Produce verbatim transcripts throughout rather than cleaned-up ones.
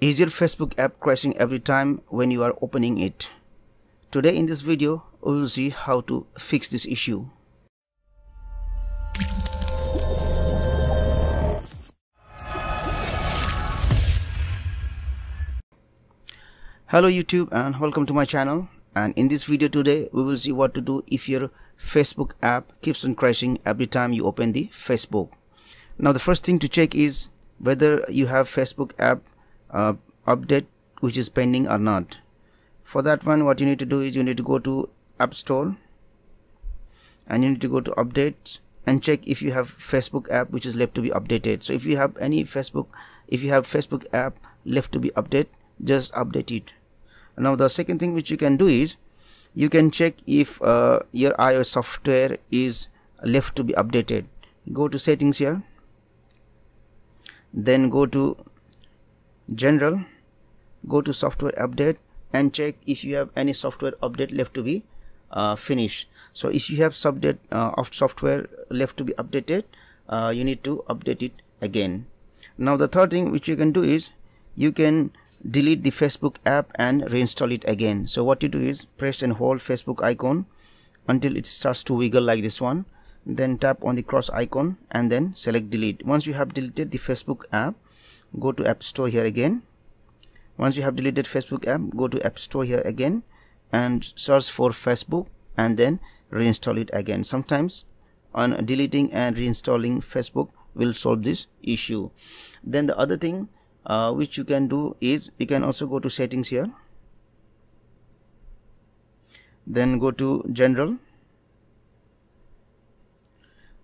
Is your Facebook app crashing every time when you are opening it? Today in this video, we will see how to fix this issue. Hello YouTube and welcome to my channel, and in this video today we will see what to do if your Facebook app keeps on crashing every time you open the Facebook. Now the first thing to check is whether you have Facebook app Uh, update which is pending or not. For that one, what you need to do is you need to go to App Store and you need to go to updates and check if you have Facebook app which is left to be updated. So if you have any Facebook if you have Facebook app left to be updated, just update it. Now the second thing which you can do is you can check if uh, your iOS software is left to be updated. Go to Settings here, then go to General, go to software update and check if you have any software update left to be uh, finished. So if you have subdate uh, of software left to be updated, uh, you need to update it again. Now the third thing which you can do is you can delete the Facebook app and reinstall it again. So what you do is press and hold Facebook icon until it starts to wiggle like this one, then tap on the cross icon and then select delete. Once you have deleted the Facebook app, go to App Store here again. Once you have deleted Facebook app, go to App Store here again and search for Facebook and then reinstall it again. Sometimes on deleting and reinstalling Facebook will solve this issue. Then the other thing uh, which you can do is you can also go to Settings here, then go to General,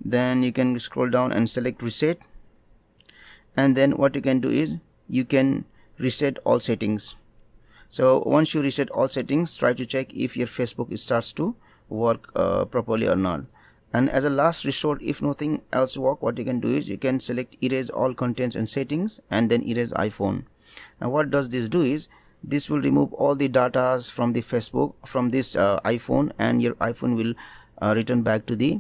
then you can scroll down and select Reset. And then what you can do is you can reset all settings. So once you reset all settings, try to check if your Facebook starts to work uh, properly or not. And as a last resort, if nothing else works, what you can do is you can select erase all contents and settings and then erase iPhone. Now what does this do is this will remove all the data from the Facebook, from this uh, iPhone, and your iPhone will uh, return back to the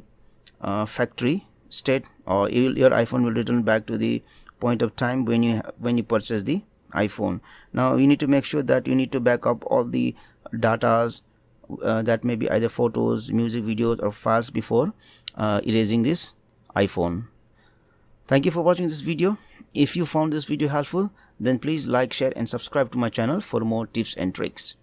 uh, factory state, or your iPhone will return back to the point of time when you when you purchase the iPhone. Now you need to make sure that you need to back up all the datas uh, that may be either photos, music, videos or files before uh, erasing this iPhone. Thank you for watching this video. If you found this video helpful, then please like, share and subscribe to my channel for more tips and tricks.